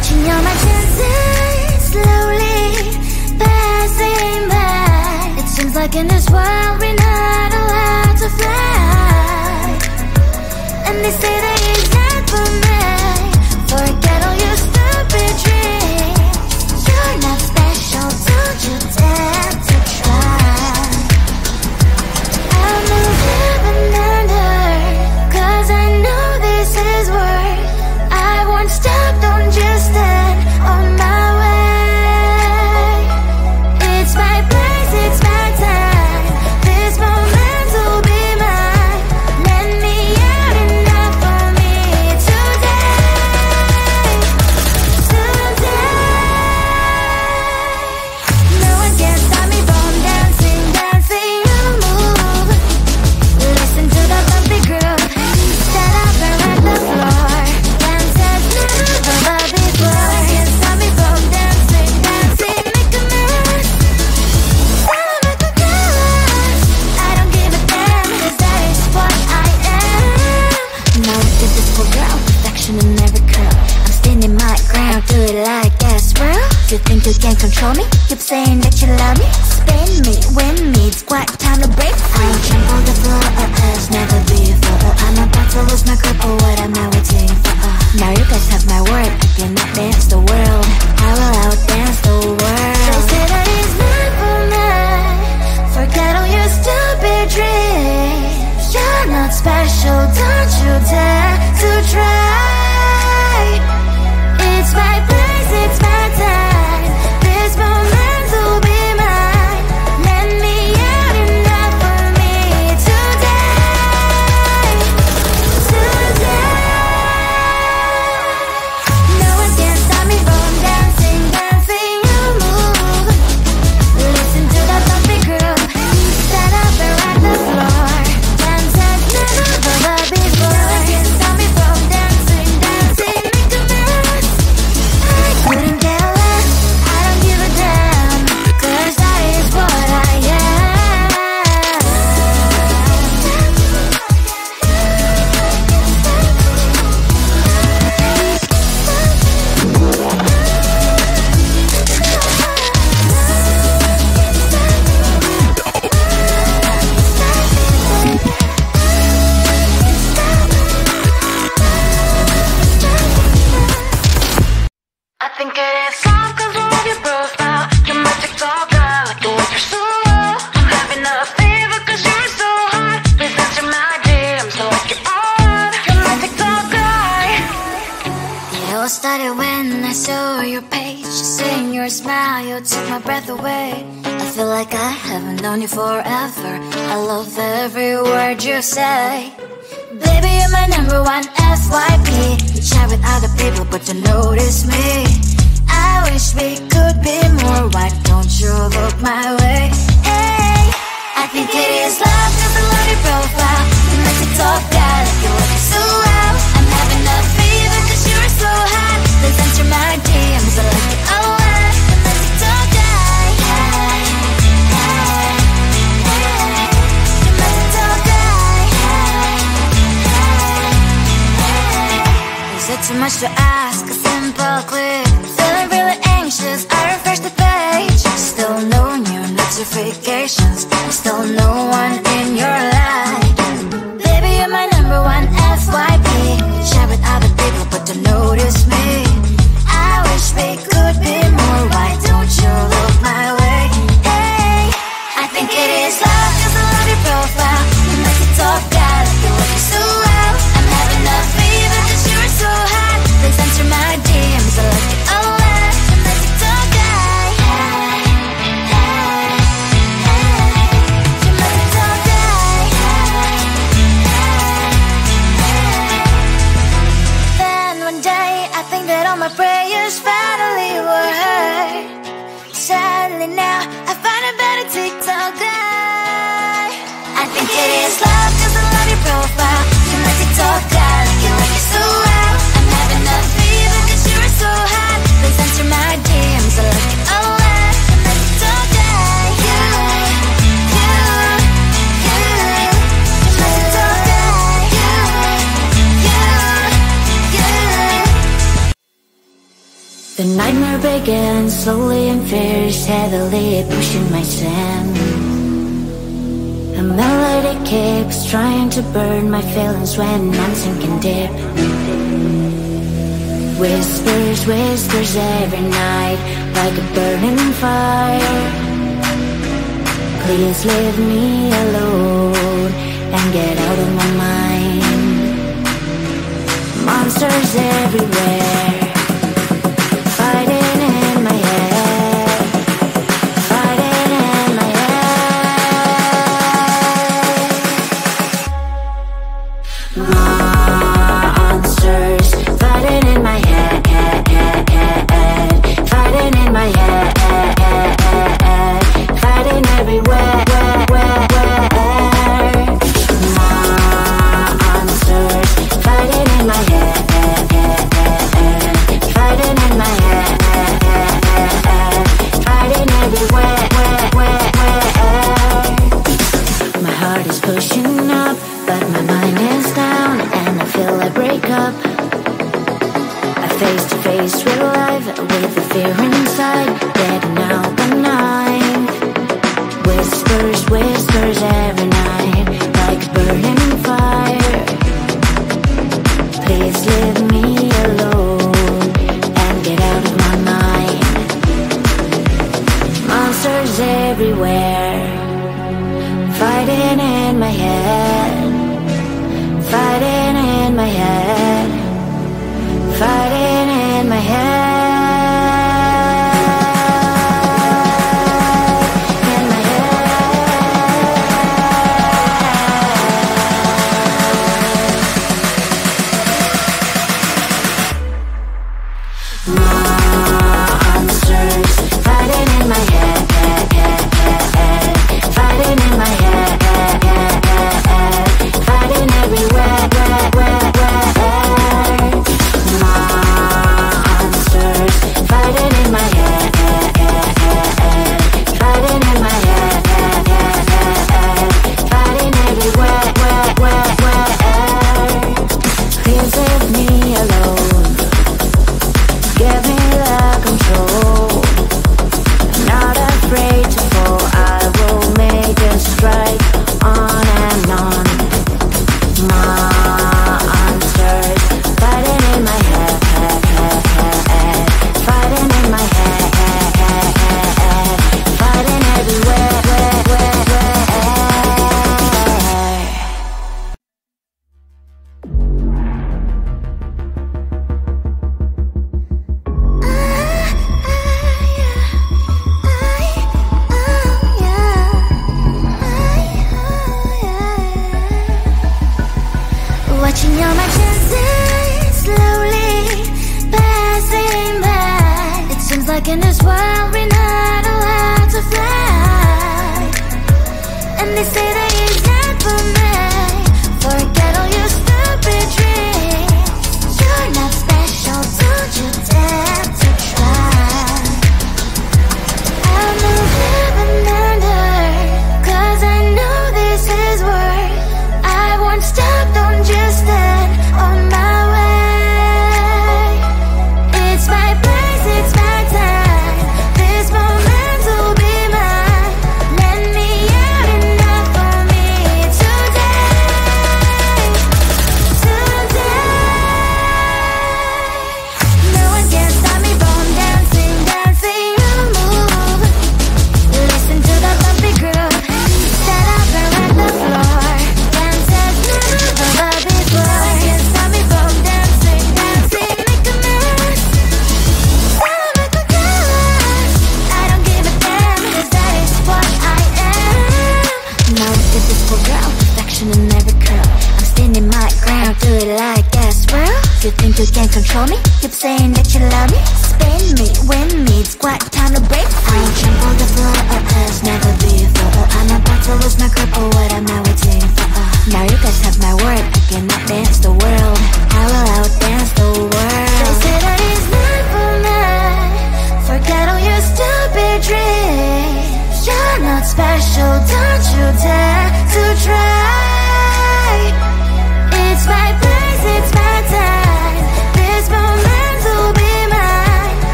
Watching all my chances slowly passing by. It seems like in this world we're not allowed to fly. And they say they ain't meant for me. Forget all your stupid dreams. You're not special, don't you dare to try. I'll move up and under, 'cause I know this is work. I won't stop, don't just stand on my way. It's my place, it's my time. This moment will be mine. Let me out and not for me today. No one can stop me from dancing, dancing. You move. Listen to the bumpy groove. Set up and rock the floor. Dance as never before. No one can stop me from dancing, dancing. Make a mess. I'll make a mess. I don't give a damn, 'cause that is what I am. Now look at this poor girl, perfection in every curl. I'm standing my ground, do it like that's real. You think you can control me? Keep saying that you love me. Spin me, win me, it's quite time to break free. I'll trample the floor, as never before. I'm about to lose my grip, what am I waiting for? Now you guys have my word, I cannot dance the world. I will outdance the world. They say that it's meant for me. Forget all your stupid dreams. You're not special, don't you dare to try. It's my place, it's my time. This moment will be mine. Let me out enough for me today. Today. No one can stop me from dancing, dancing. You move. Listen to the bumpy groove. Stand up and rock the floor. Dance as never before. No one can stop me from dancing, dancing. Make a mess. I couldn't care less. I don't give a damn, 'cause that is what I am. I think it is soft 'cause I love your profile. Your magic talk, I like the way you're so low. I'm having a fever 'cause you're so hot. Please answer my DMs so I can on. Your magic talk, it all started when I saw your page. Seeing your smile, you took my breath away. I feel like I haven't known you forever. I love every word you say. Baby, you're my number one FYP. You chat with other people, but you notice me. I wish we could be more. Why don't you look my way? Hey, I think it is love 'cause I love your profile. You make it talk bad, you look so loud. I'm having a fever 'cause you're so hot. Let's enter my DMs, I like it all out. You make it talk bad. You make it talk bad. Is it too much to ask a simple clip? Feeling really anxious, I refresh the page. Still no new notifications. Still no one in your life. Baby, you're my number one FYP. You chat with other people, but don't notice me. I wish we could be more. Why don't you look my way? Hey, I think it is love 'cause I love your profile. You make it talk bad, you look so loud. I'm having a fever 'cause you're so hot. Let's enter my DMs, I like it all out. You make it talk bad. You make it talk bad. Then one day, I think that all my prayers finally were heard. Sadly now, I find a better TikTok guy. I think it is love 'cause I love your profile. You make it talk guy, you like it so loud. I'm having a fever 'cause you're so hot. Please answer my DMs, I like it all out. You make it talk guy. You make it talk guy. You The nightmare began, slowly and fierce, heavily pushing my sand. A melody keeps trying to burn my feelings when I'm sinking deep. Whispers, whispers every night, like a burning fire. Please leave me alone and get out of my mind. Monsters everywhere,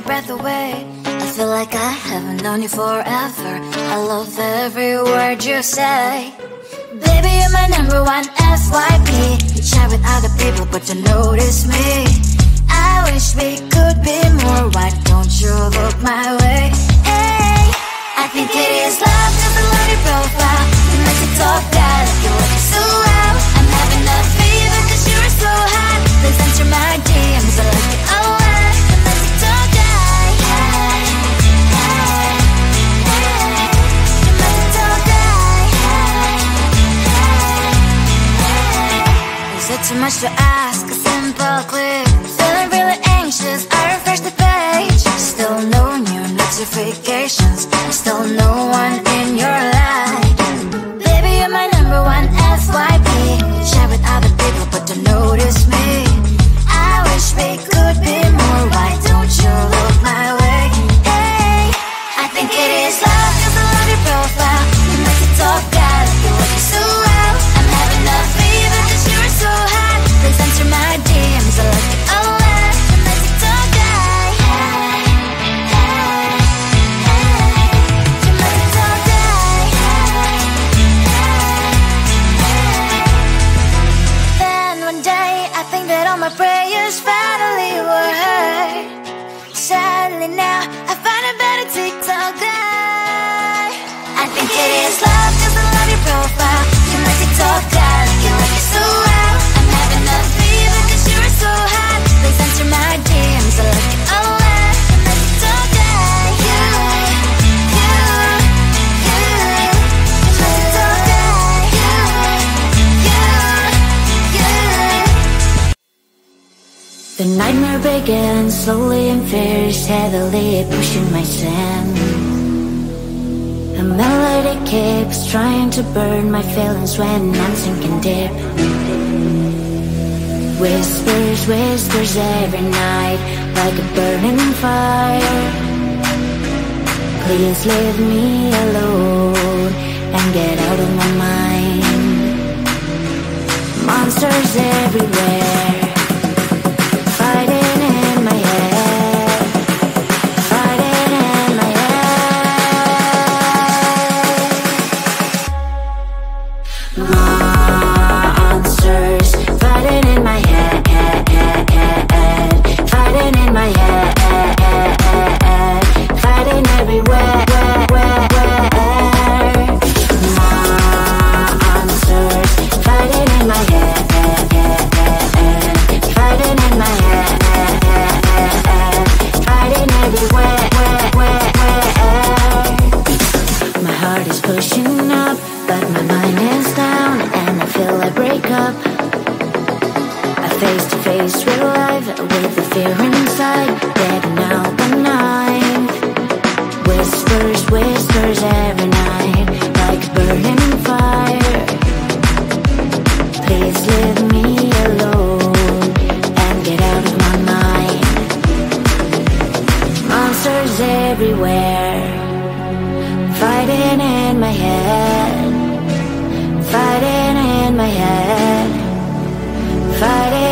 my breath away. I feel like I haven't known you forever. I love every word you say. Baby, you're my number one FYP. You chat with other people, but you notice me. I wish we could be more. Why don't you look my way? Hey, I think it is love, cause I love your profile. You make it so bad, you look so loud. I'm having a fever, cause you are so hot. Please enter my DMs, I like it a lot. Unless you don't die, unless you don't die. Is it too much to ask? A simple click. Feeling really anxious, I refresh the page. Still no new notifications. Still no one in your life. Baby, you're my number one FYP. You chat with other people, but don't notice me. I wish we could be more. Why don't you look my way? Hey, I think it is love, cause I love your profile. You make it talk out, you look so loud. I'm having a fever, cause you're so hot. Please answer my DMs, I like it a lot. Unless you don't die, you must don't die. Then one day, I think that all my prayers finally were heard. Suddenly now, I find a better TikTok guy. I think it is love, cause I love your profile. You must TikTok guy, you look so loud. So hot, please answer my DMs. I like it a lot. Unless you don't die, unless you don't die, The nightmare began slowly and fierce, heavily pushing my sand. A melody keeps trying to burn my feelings when I'm sinking deep. Whispers, whispers every night, like a burning fire. Please leave me alone and get out of my mind. Monsters everywhere, fighting in my head, fighting in my head. Monsters fighting in my head. Fighting in my head, fighting.